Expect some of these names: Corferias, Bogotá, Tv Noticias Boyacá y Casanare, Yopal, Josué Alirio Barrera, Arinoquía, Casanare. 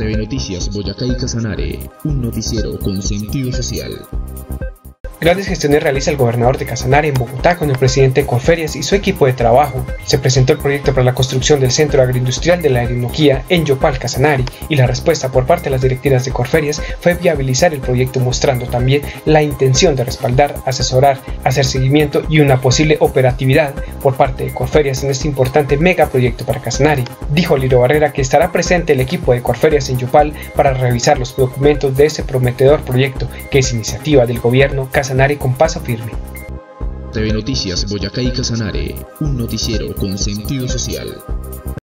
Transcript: TV Noticias Boyacá y Casanare, un noticiero con sentido social. Grandes gestiones realiza el gobernador de Casanare en Bogotá con el presidente de Corferias y su equipo de trabajo. Se presentó el proyecto para la construcción del centro agroindustrial de la Arinoquía en Yopal, Casanare, y la respuesta por parte de las directivas de Corferias fue viabilizar el proyecto, mostrando también la intención de respaldar, asesorar, hacer seguimiento y una posible operatividad por parte de Corferias en este importante megaproyecto para Casanare. Dijo Alirio Barrera que estará presente el equipo de Corferias en Yopal para revisar los documentos de ese prometedor proyecto, que es iniciativa del gobierno casanare con paso firme. TV Noticias Boyacá y Casanare, un noticiero con sentido social.